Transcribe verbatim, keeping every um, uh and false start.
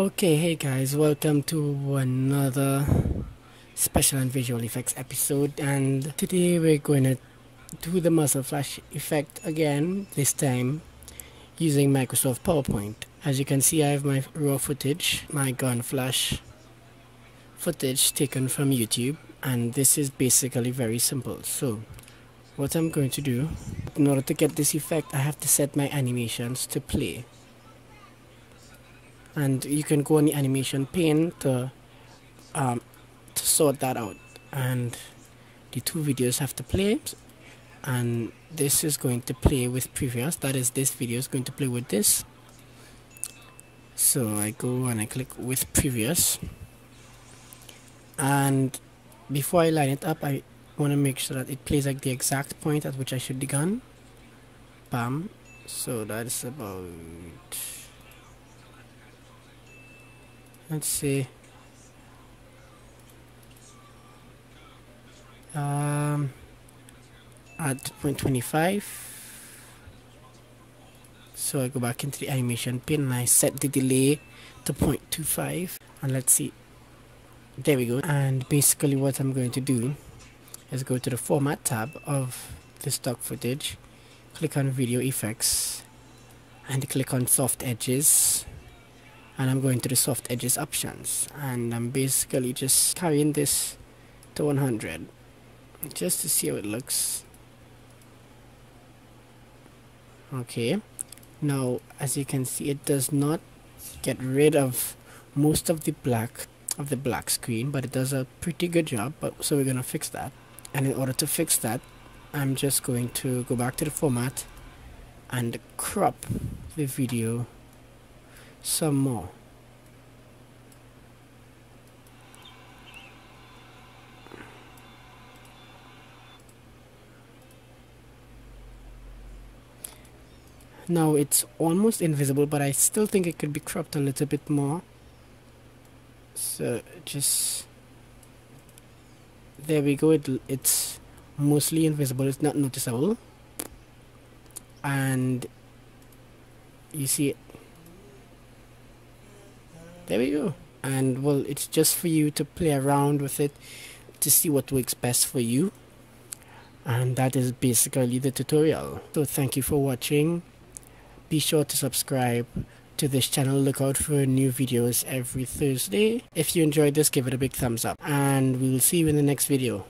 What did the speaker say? Okay, hey guys, welcome to another special and visual effects episode, and today we're going to do the muzzle flash effect again, this time using Microsoft PowerPoint. As you can see, I have my raw footage, my gun flash footage taken from YouTube, and this is basically very simple. So what I'm going to do, in order to get this effect, I have to set my animations to play. And you can go on the animation pane to, um, to sort that out. And the two videos have to play. And this is going to play with previous. That is, this video is going to play with this. So I go and I click with previous. And before I line it up, I want to make sure that it plays at the exact point at which I shoot the gun. Bam. So that's about... let's see. Um, at point twenty-five. So I go back into the animation pane and I set the delay to point two five. And let's see. There we go. And basically what I'm going to do is go to the format tab of the stock footage. Click on video effects. And click on soft edges. And I'm going to the soft edges options, and I'm basically just carrying this to one hundred just to see how it looks. Okay, now as you can see, it does not get rid of most of the black of the black screen, but it does a pretty good job. But so we're gonna fix that, and in order to fix that, I'm just going to go back to the format and crop the video some more. Now it's almost invisible, but I still think it could be cropped a little bit more. So just there we go. It, it's mostly invisible, it's not noticeable, and you see it. There we go. And well, it's just for you to play around with it to see what works best for you. And that is basically the tutorial. So thank you for watching. Be sure to subscribe to this channel. Look out for new videos every Thursday. If you enjoyed this, give it a big thumbs up. And we will see you in the next video.